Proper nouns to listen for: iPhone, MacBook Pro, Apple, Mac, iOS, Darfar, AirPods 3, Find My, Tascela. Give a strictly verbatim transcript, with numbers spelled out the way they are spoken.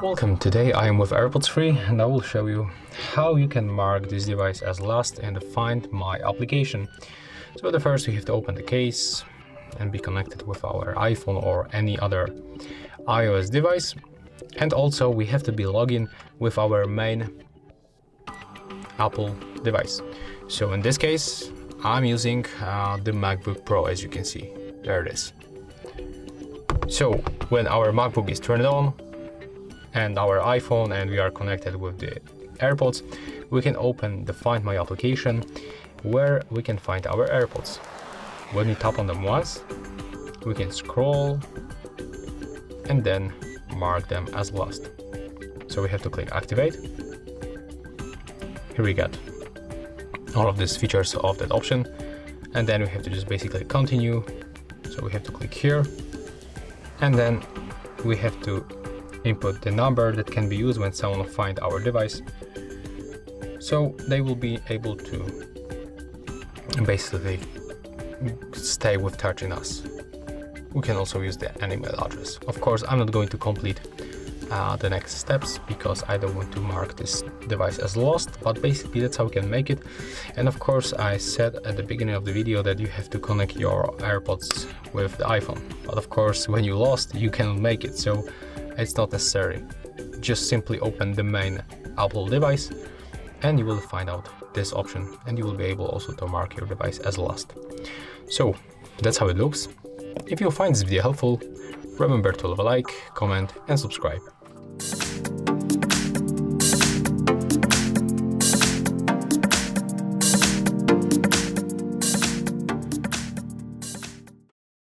Welcome, today I am with AirPods three and I will show you how you can mark this device as lost in the Find My application. So the first we have to open the case and be connected with our iPhone or any other iOS device, and also we have to be logged in with our main Apple device. So in this case I'm using uh, the MacBook Pro, as you can see, there it is. So when our MacBook is turned on and our iPhone and we are connected with the AirPods, we can open the Find My application where we can find our AirPods. When we tap on them once, we can scroll and then mark them as lost. So we have to click activate. Here we got all of these features of that option, and then we have to just basically continue. So we have to click here, and then we have to input the number that can be used when someone will find our device, so they will be able to basically stay with touching us. We can also use the email address. Of course, I'm not going to complete Uh, the next steps because I don't want to mark this device as lost, but basically that's how we can make it. And of course I said at the beginning of the video that you have to connect your AirPods with the iPhone, but of course when you lost you cannot make it, so it's not necessary. Just simply open the main Apple device and you will find out this option, and you will be able also to mark your device as lost. So that's how it looks. If you find this video helpful, remember to leave a like, comment and subscribe.